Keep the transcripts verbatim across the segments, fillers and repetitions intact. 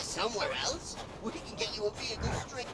Somewhere else? We can get you a vehicle straight.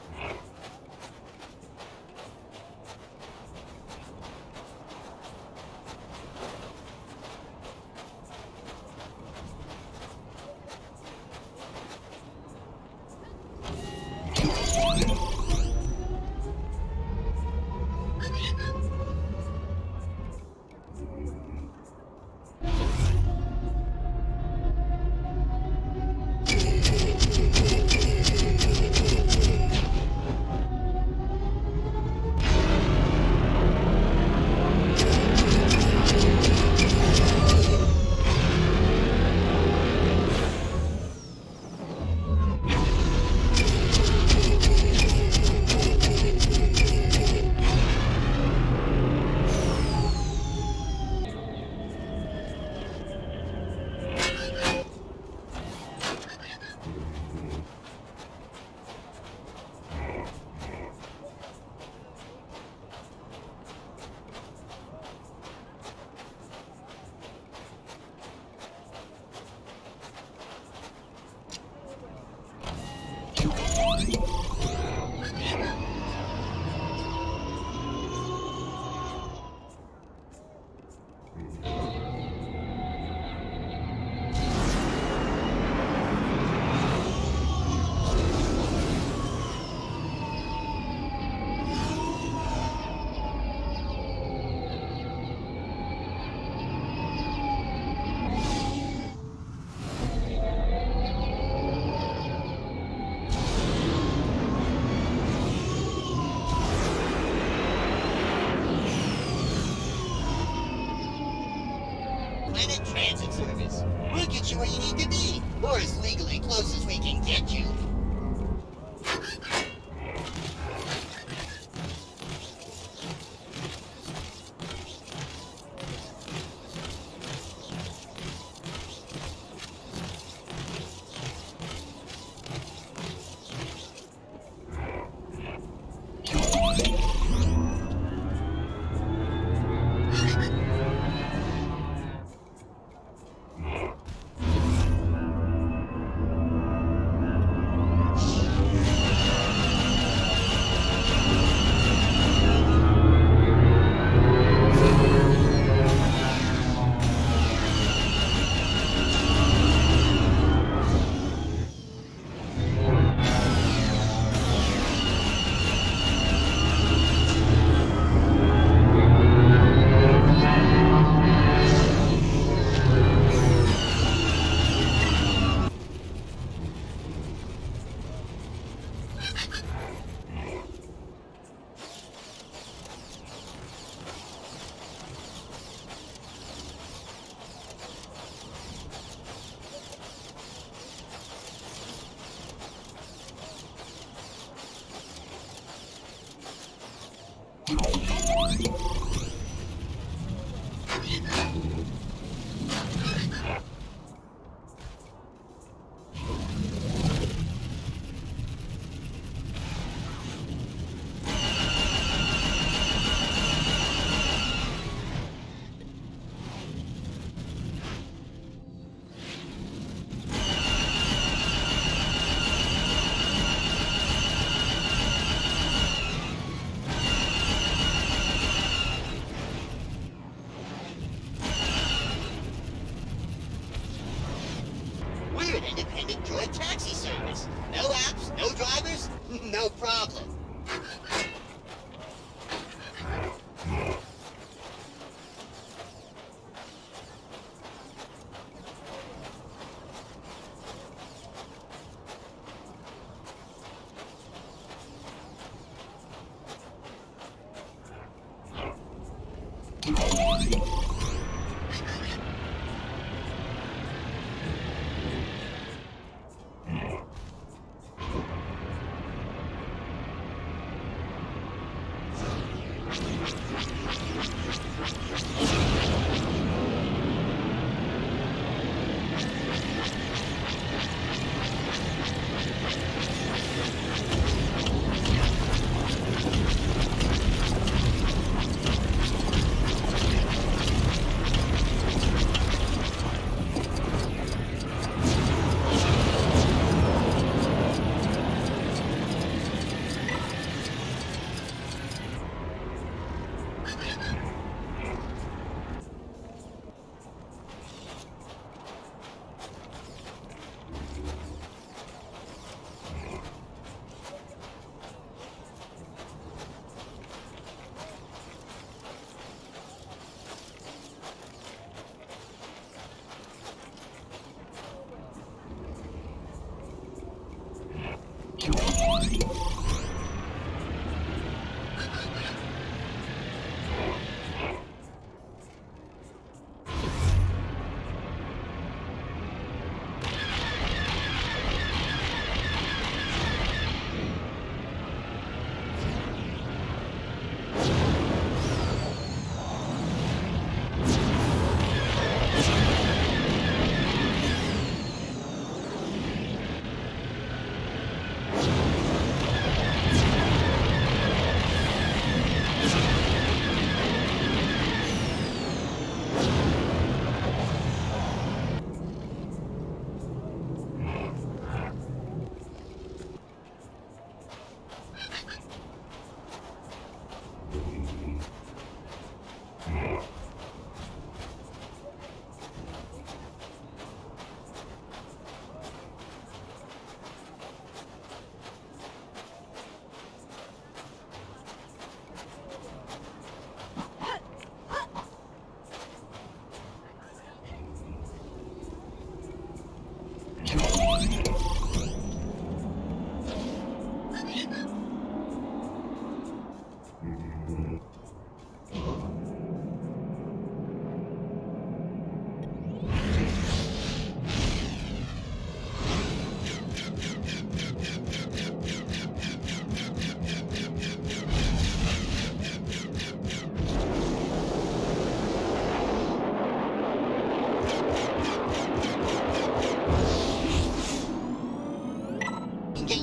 problem.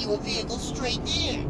A vehicle straight there.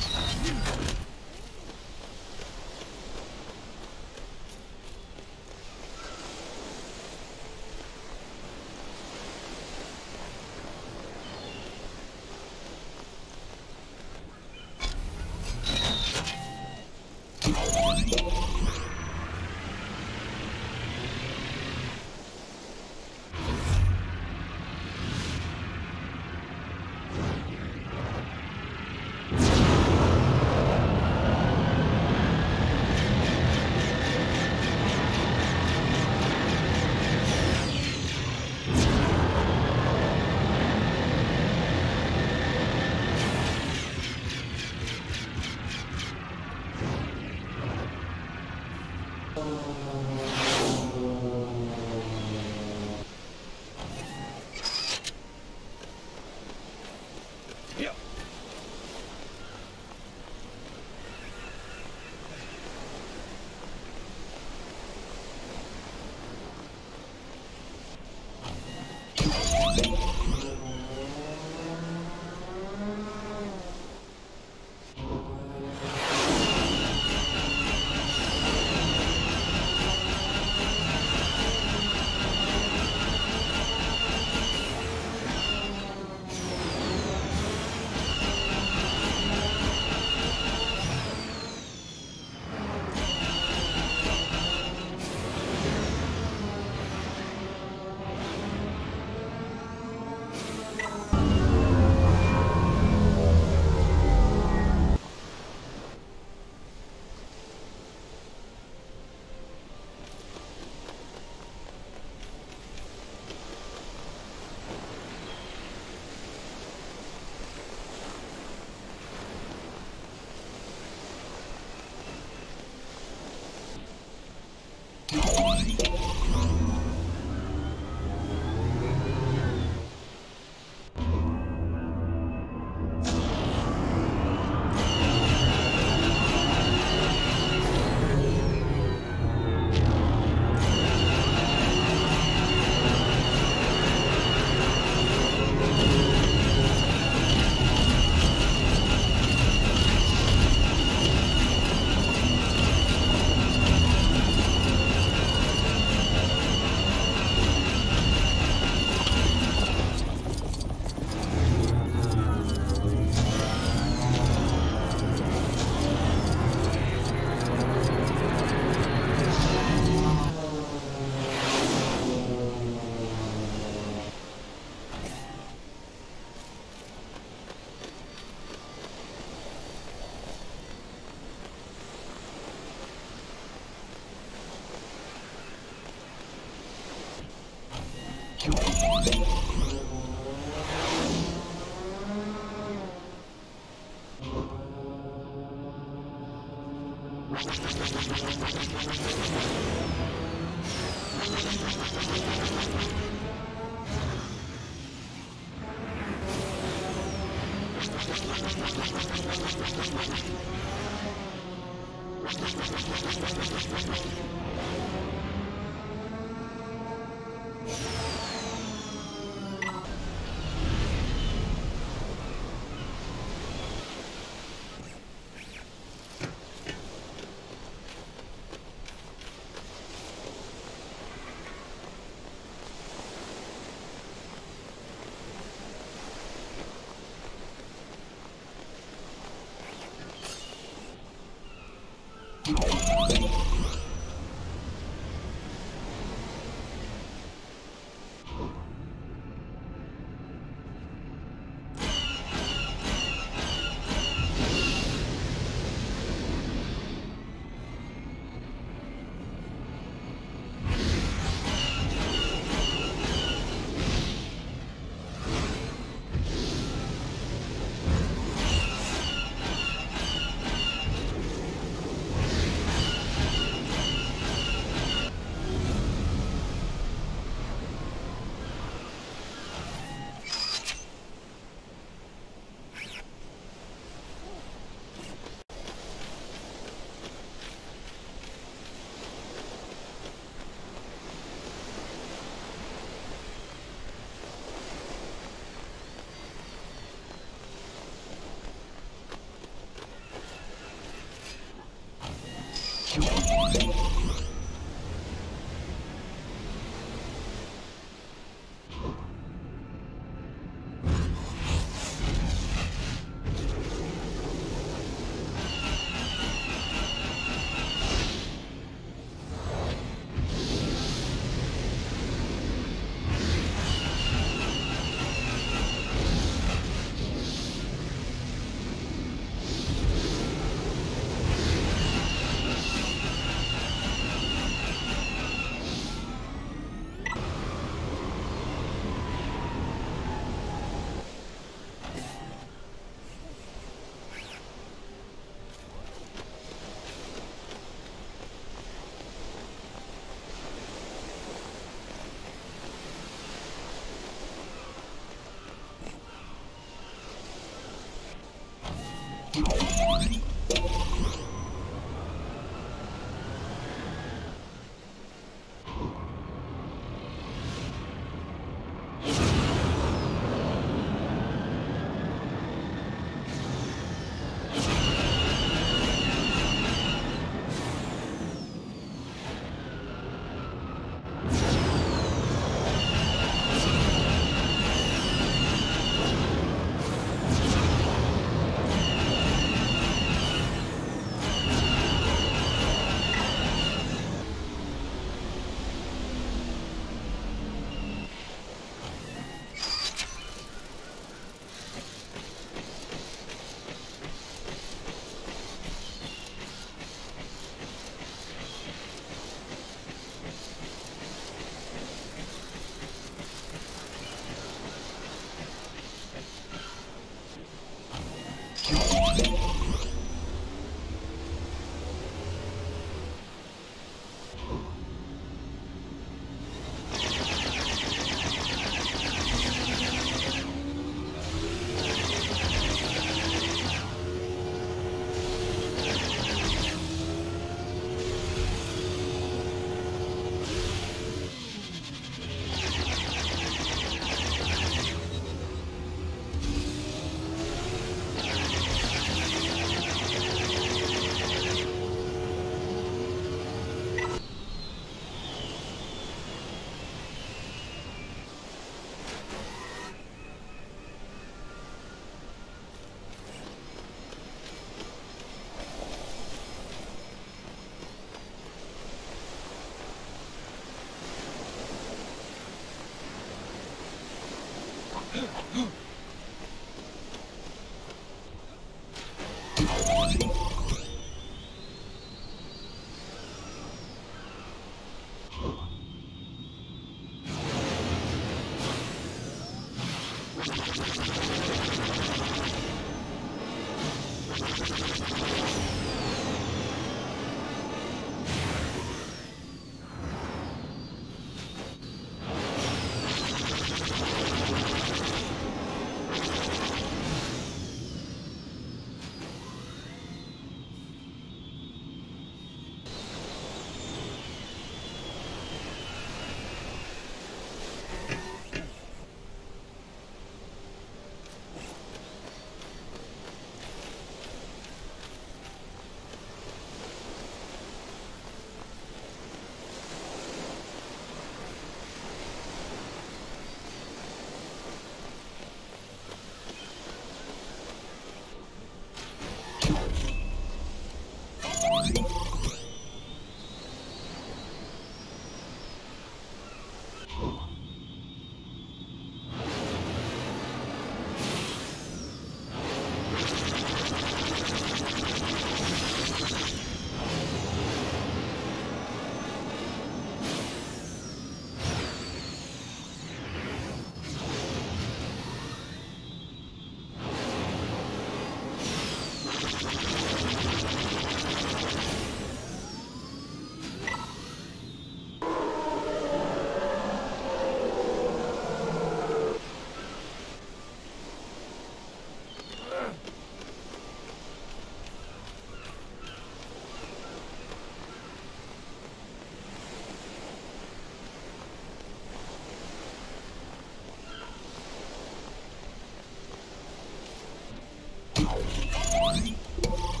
You